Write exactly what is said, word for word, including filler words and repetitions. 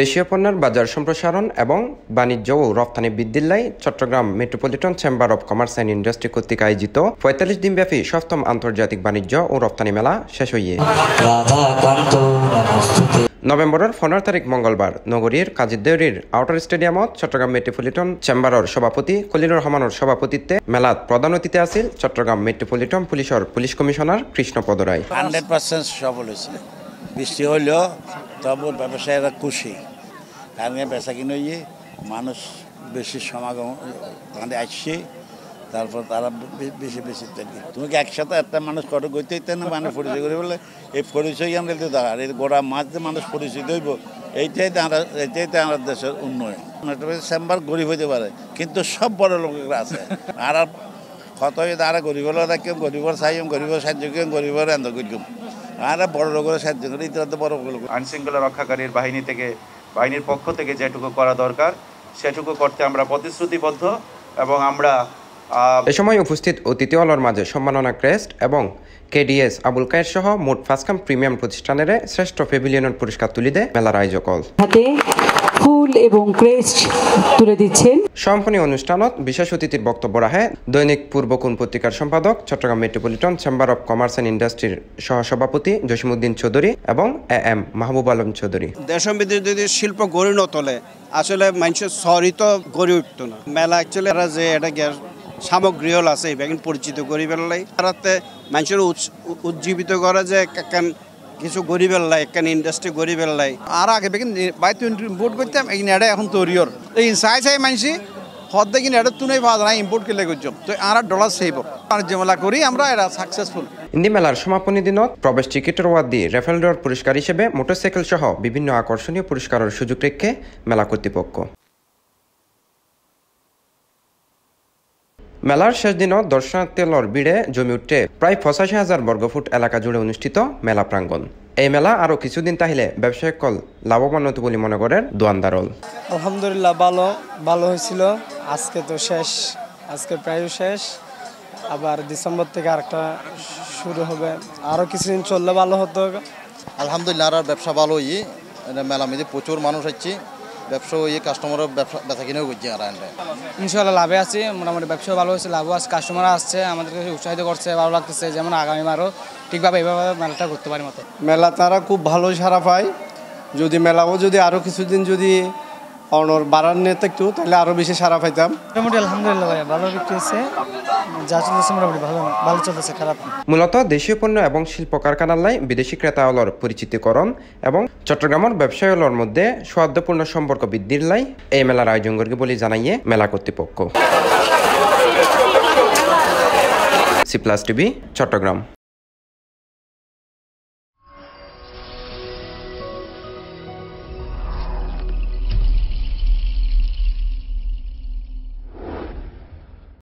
দেশীয় পণ্যের বাজার সম্প্রসারণ এবং বাণিজ্য ও রপ্তানি বৃদ্ধির লক্ষ্যে Chittagong metropolitan chamber of commerce and industry কর্তৃক আয়োজিত পঁয়তাল্লিশ দিনব্যাপী সপ্তম আন্তর্জাতিক বাণিজ্য ও রপ্তানি মেলা শেষ হয়ে নভেম্বরের পনেরো তারিখ মঙ্গলবার নগরীর কাজীদেউরির আউটার স্টেডিয়ামত চট্টগ্রাম মেট্রোপলিটন চেম্বারের সভাপতি খলিলুর রহমানের সভাপতিত্বে মেলাত প্রধান অতিথি আছিল চট্টগ্রাম মেট্রোপলিটন পুলিশের পুলিশ কমিশনার কৃষ্ণপদ রায়। বৃষ্টি হলেও তবু ব্যবসায়ীরা খুশি, কারণ বেচা কিনে মানুষ বেশি সমাগম ওখানে আসছে, তারপর তারা বেশি বেশি থাকি তুমি কি একসাথে একটা মানুষ কত গতি না মানুষ পরিচয় করে বলে এই পরিচয় আমরা দরকার, এই গোড়া মাছ দিয়ে মানুষ পরিচয় দইব, এইটাই তো আমরা এইটাই তো আমাদের দেশের উন্নয়ন। চেম্বার গরিব হইতে পারে, কিন্তু সব বড় লোকেরা আছে, আর কত তারা গরিব হলেও রাখুম, গরিবের সাইম, গরিবের সাহায্য করুম, গরিবের আনন্দ করুম। আইন শৃঙ্খলা রক্ষাকারীর বাহিনী থেকে বাহিনীর পক্ষ থেকে যেটুকু করা দরকার সেটুকু করতে আমরা প্রতিশ্রুতিবদ্ধ এবং আমরা এ সময় উপস্থিত অতিথি অলর মাঝে সম্মাননা ক্রেস্ট এবং কেডিএস আবুল কায়ের সহ মোট পাঁচখান প্রিমিয়াম প্রতিষ্ঠানের শ্রেষ্ঠ প্যাভিলিয়নের পুরস্কার তুলে দেয় মেলার আয়োজক ফুল এবং ক্রেস্ট তুলে দিচ্ছেন। সম্পূর্ণ অনুষ্ঠানত বিশেষ অতিথির বক্তব্য রাখে দৈনিক পূর্বকোণ পত্রিকার সম্পাদক, Chittagong metropolitan chamber of commerce and ইন্ডাস্ট্রির সহসভাপতি জসিমউদ্দিন চৌধুরী এবং এ এম মাহবুব আলম চৌধুরী। দেশ বিদেশ যদি শিল্প গড়ে না তোলে আসলে মানুষের সরিত গড়ে উঠত না। মেলা অ্যাকচুয়ালি যে এটা সামগ্রী হল আছে এবার পরিচিত গরিব এলাই তারাতে মানুষের উজ্জীবিত করা যে কেন কিছু গরিবের লাই কেন ইন্ডাস্ট্রি গরিবের লাই আর আগে বাইতে ইম্পোর্ট করতাম এই এটা এখন তৈরিয়র এই চাই চাই মানুষই হদ্দে কিনে এটা তুই পাওয়া যায় ইম্পোর্ট করলে করছম তো আর ডলার সেভ বাণিজ্য মেলা করি আমরা এটা সাকসেসফুল। ইন্দি মেলার সমাপনী দিনত প্রবেশ টিকিটের ওয়াদি রেফেল ড্র পুরস্কার হিসেবে মোটরসাইকেল সহ বিভিন্ন আকর্ষণীয় পুরস্কারের সুযোগ রেখে মেলা কর্তৃপক্ষ। মেলার শেষ দিন দর্শনার্থীর ভিড়ে জমি উঠে প্রায় পঁচাশি হাজার বর্গফুট এলাকা জুড়ে অনুষ্ঠিত মেলা প্রাঙ্গণ। এই মেলা আরো কিছুদিন তাহলে ব্যবসায়িক কল লাভবান হতো বলে মনে করেন দোয়ানদারল। আলহামদুলিল্লাহ ভালো ভালো হয়েছিল, আজকে তো শেষ, আজকে প্রায় শেষ, আবার ডিসেম্বর থেকে আরেকটা শুরু হবে, আরো কিছুদিন চললে ভালো হতো। আলহামদুলিল্লাহ আর ব্যবসা ভালোই, মেলা মেঝে প্রচুর মানুষ হচ্ছে, ব্যবসা ইয়ে কাস্টমারও ব্যবসা বেচা কিনেও করছি, আর ইনশাল্লাহ লাভে আছি, মোটামুটি ব্যবসাও ভালো হয়েছে, লাভও আছে, কাস্টমার আসছে, আমাদেরকে উৎসাহিত করছে, ভালো লাগতেছে, যেমন আগামী বারও ঠিকভাবে এইভাবে মেলাটা করতে পারি মতো। মেলা তারা খুব ভালো সারা পায়, যদি মেলাও যদি আরও কিছুদিন যদি অনর বাড়ার নিয়ে থাকতো তাহলে আরও বেশি সারা পাইতাম। মোটামুটি আলহামদুলিল্লাহ ভাইয়া ভালো বিক্রি হয়েছে, যা চলতেছে মোটামুটি ভালো ভালো চলতেছে, খারাপ। মূলত দেশীয় পণ্য এবং শিল্প কারখানার লাই বিদেশি ক্রেতা অলর পরিচিতিকরণ এবং চট্টগ্রামের ব্যবসায়ী অলর মধ্যে সৌহার্দ্যপূর্ণ সম্পর্ক বৃদ্ধির লাই এই মেলার আয়োজন করবে বলে জানাইয়ে মেলা কর্তৃপক্ষ। C plus TV Chittagong.